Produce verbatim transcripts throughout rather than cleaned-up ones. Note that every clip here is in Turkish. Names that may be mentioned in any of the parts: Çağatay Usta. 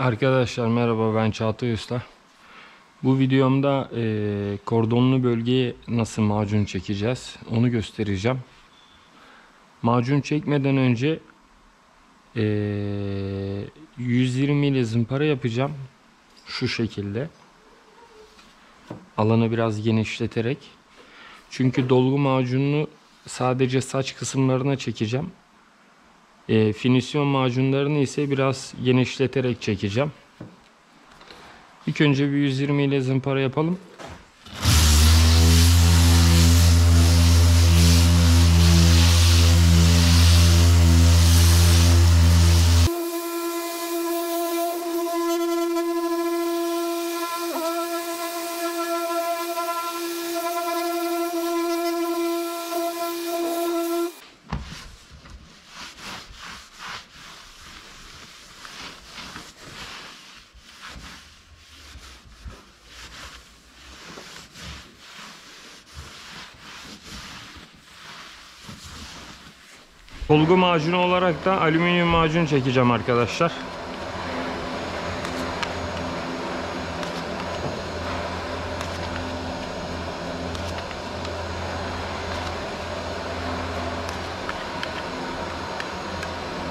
Arkadaşlar merhaba, ben Çağatay Usta. Bu videomda e, kordonlu bölgeye nasıl macun çekeceğiz onu göstereceğim. Macun çekmeden önce e, yüz yirmi ile zımpara yapacağım. Şu şekilde. Alanı biraz genişleterek. Çünkü dolgu macununu sadece saç kısımlarına çekeceğim. E, finisyon macunlarını ise biraz genişleterek çekeceğim. İlk önce bir yüz yirmi ile zımpara yapalım. Dolgu macunu olarak da alüminyum macun çekeceğim arkadaşlar.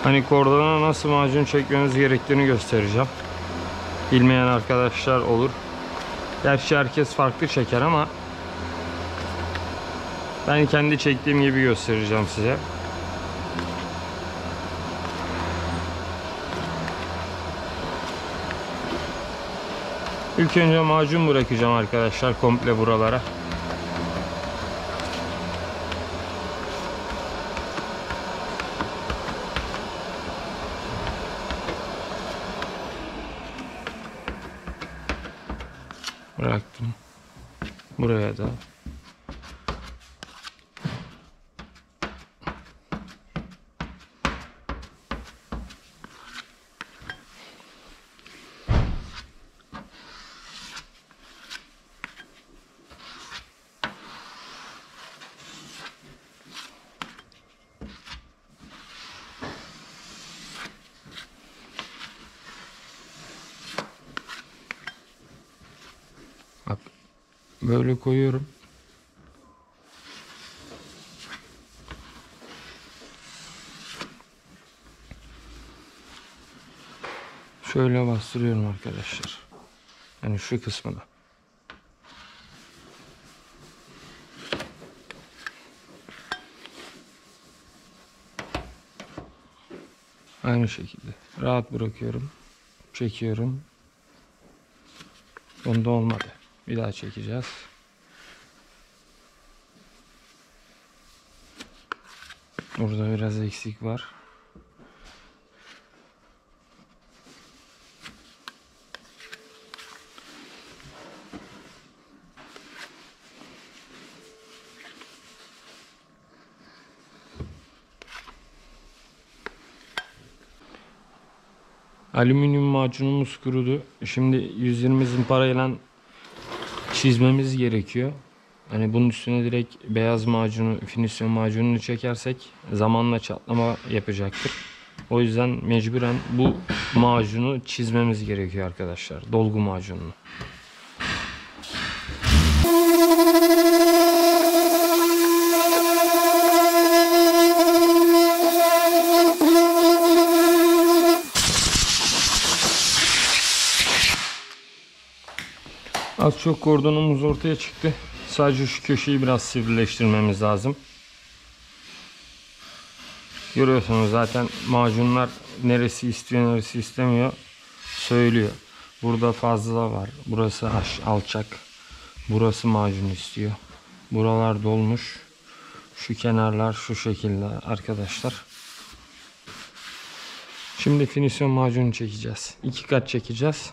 Hani kordona nasıl macun çekmeniz gerektiğini göstereceğim. Bilmeyen arkadaşlar olur. Gerçi herkes farklı çeker ama ben kendi çektiğim gibi göstereceğim size. İlk önce macun bırakacağım arkadaşlar komple buralara. Bıraktım. Buraya da. Böyle koyuyorum. Şöyle bastırıyorum arkadaşlar. Yani şu kısmına. Aynı şekilde. Rahat bırakıyorum. Çekiyorum. Bunda olmadı. Bir daha çekeceğiz. Burada biraz eksik var. Alüminyum macunumuz kurudu. Şimdi yüz yirmi zımparayla çizmemiz gerekiyor. Hani bunun üstüne direkt beyaz macunu, finisyon macununu çekersek zamanla çatlama yapacaktır. O yüzden mecburen bu macunu çizmemiz gerekiyor arkadaşlar. Dolgu macununu. Az çok kordonumuz ortaya çıktı. Sadece şu köşeyi biraz sivrileştirmemiz lazım. Görüyorsunuz zaten macunlar neresi istiyor neresi istemiyor söylüyor. Burada fazla var. Burası alçak. Burası macun istiyor. Buralar dolmuş. Şu kenarlar şu şekilde arkadaşlar. Şimdi finisyon macunu çekeceğiz. İki kat çekeceğiz.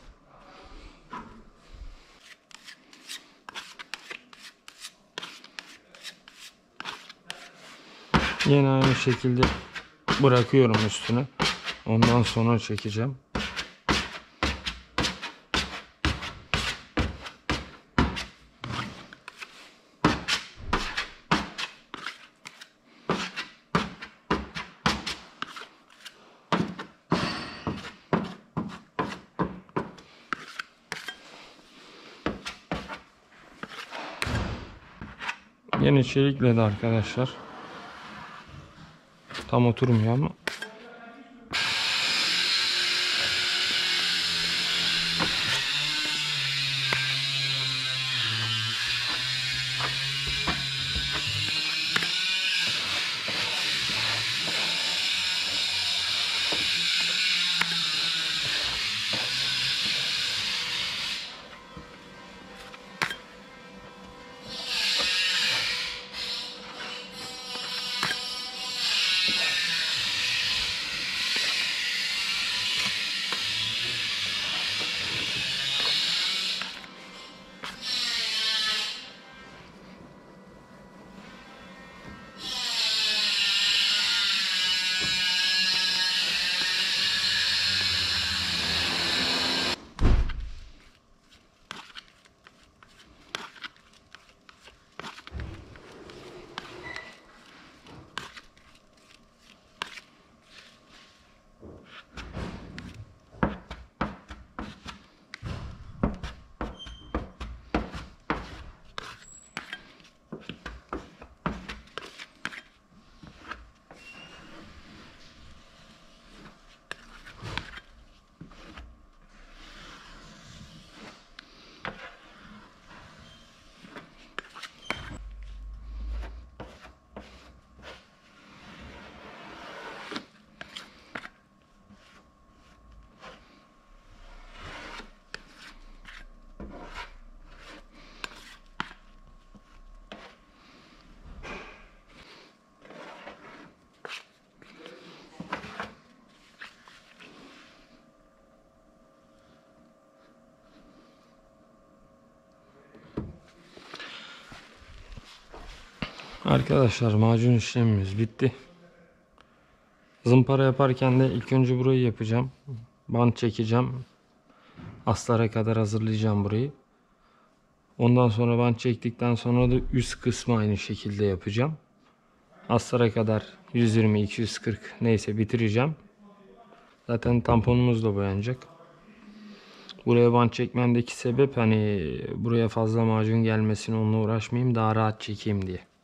Yine aynı şekilde bırakıyorum üstüne. Ondan sonra çekeceğim. Yeni çelikle de arkadaşlar tam oturmuyor ama arkadaşlar macun işlemimiz bitti. Zımpara yaparken de ilk önce burayı yapacağım. Bant çekeceğim. Aslara kadar hazırlayacağım burayı. Ondan sonra bant çektikten sonra da üst kısmı aynı şekilde yapacağım. Aslara kadar yüz yirmi iki yüz kırk neyse bitireceğim. Zaten tamponumuz da boyanacak. Buraya bant çekmemdeki sebep hani buraya fazla macun gelmesin, onunla uğraşmayayım, daha rahat çekeyim diye.